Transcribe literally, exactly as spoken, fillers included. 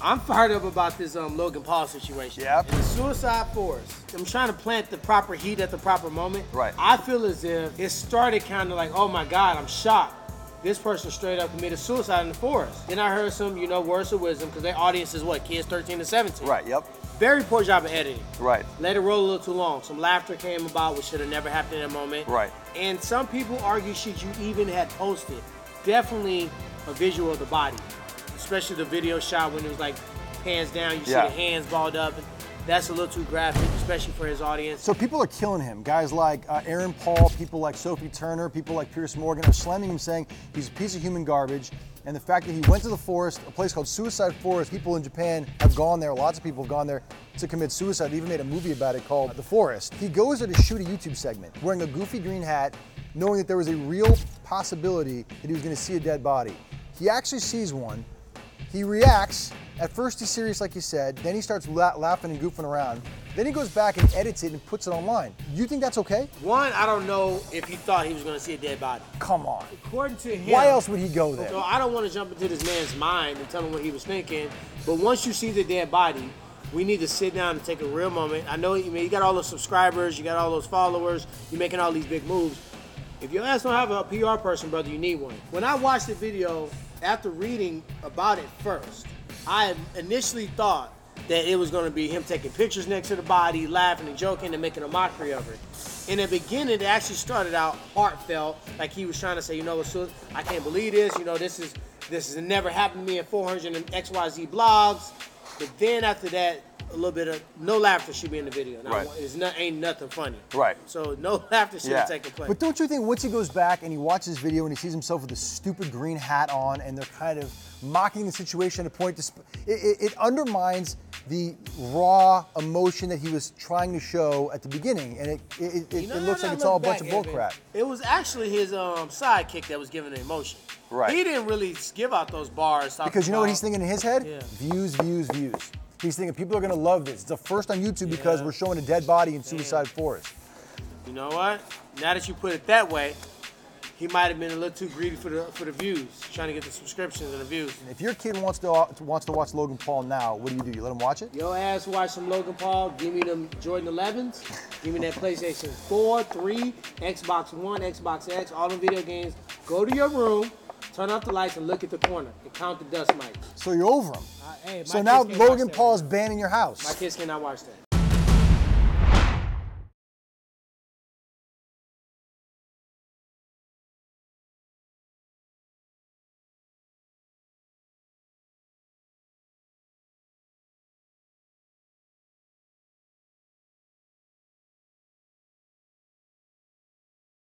I'm fired up about this um, Logan Paul situation. Yeah. In the Suicide Forest, I'm trying to plant the proper heat at the proper moment. Right. I feel as if it started kind of like, oh my God, I'm shocked. This person straight up committed suicide in the forest. Then I heard some, you know, words of wisdom, because their audience is what, kids thirteen to seventeen. Right, yep. Very poor job of editing. Right. Let it roll a little too long. Some laughter came about, which should have never happened in that moment. Right. And some people argue, should you even had posted? Definitely a visual of the body, especially the video shot when it was like hands down, you see yeah. the hands balled up. That's a little too graphic, especially for his audience. So people are killing him. Guys like uh, Aaron Paul, people like Sophie Turner, people like Pierce Morgan are slamming him, saying he's a piece of human garbage. And the fact that he went to the forest, a place called Suicide Forest, people in Japan have gone there, lots of people have gone there to commit suicide. They even made a movie about it called The Forest. He goes there to shoot a YouTube segment wearing a goofy green hat, knowing that there was a real possibility that he was gonna see a dead body. He actually sees one, he reacts. At first he's serious like you said, then he starts la laughing and goofing around. Then he goes back and edits it and puts it online. You think that's okay? One, I don't know if he thought he was gonna see a dead body. Come on. According to him. Why else would he go there? So I don't wanna jump into this man's mind and tell him what he was thinking, but once you see the dead body, we need to sit down and take a real moment. I know you, mean, you got all those subscribers, you got all those followers, you're making all these big moves. If your ass don't have a P R person, brother, you need one. When I watched the video, after reading about it first, I initially thought that it was gonna be him taking pictures next to the body, laughing and joking and making a mockery of it. In the beginning, it actually started out heartfelt, like he was trying to say, you know what, so I can't believe this, you know, this is this has never happened to me in four hundred and X Y Z blogs. But then after that, a little bit of no laughter should be in the video. Now, right. It's not, ain't nothing funny. Right. So no laughter should yeah. take a place. But don't you think once he goes back and he watches this video and he sees himself with a stupid green hat on and they're kind of mocking the situation to point to, it, it, it undermines the raw emotion that he was trying to show at the beginning, and it it, it, you know, it looks like it's look all a bunch back, of bullcrap. It was actually his um, sidekick that was giving the emotion. Right. He didn't really give out those bars. Because you know what he's thinking in his head? Yeah. Views, views, views. He's thinking people are gonna love this. It's the first on YouTube yeah. because we're showing a dead body in Suicide Damn. Forest. You know what? Now that you put it that way, he might have been a little too greedy for the for the views, trying to get the subscriptions and the views. And if your kid wants to wants to watch Logan Paul now, what do you do? You let him watch it? Yo ass watch some Logan Paul. Give me them Jordan elevens. Give me that PlayStation four, three, Xbox one, Xbox X, all the video games. Go to your room. Turn off the lights and look at the corner and count the dust mites. So you're over him. Uh, hey, so now Logan Paul's banned in your house. My kids cannot watch that.